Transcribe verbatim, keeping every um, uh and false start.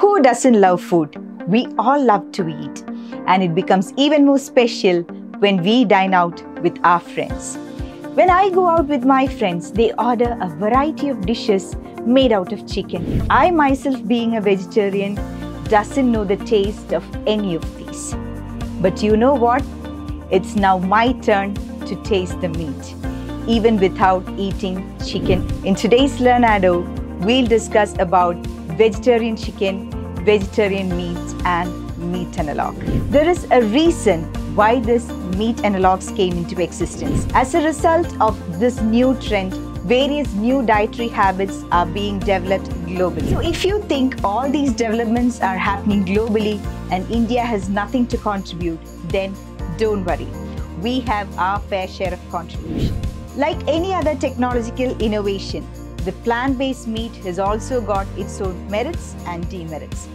Who doesn't love food? We all love to eat, and it becomes even more special when we dine out with our friends. When I go out with my friends, they order a variety of dishes made out of chicken. I myself, being a vegetarian, doesn't know the taste of any of these. But you know what? It's now my turn to taste the meat, even without eating chicken. In today's Learnado, we'll discuss about vegetarian chicken, vegetarian meats, and meat analog. There is a reason why this meat analogs came into existence. As a result of this new trend, various new dietary habits are being developed globally. So if you think all these developments are happening globally and India has nothing to contribute, then don't worry. We have our fair share of contribution. Like any other technological innovation, the plant-based meat has also got its own merits and demerits.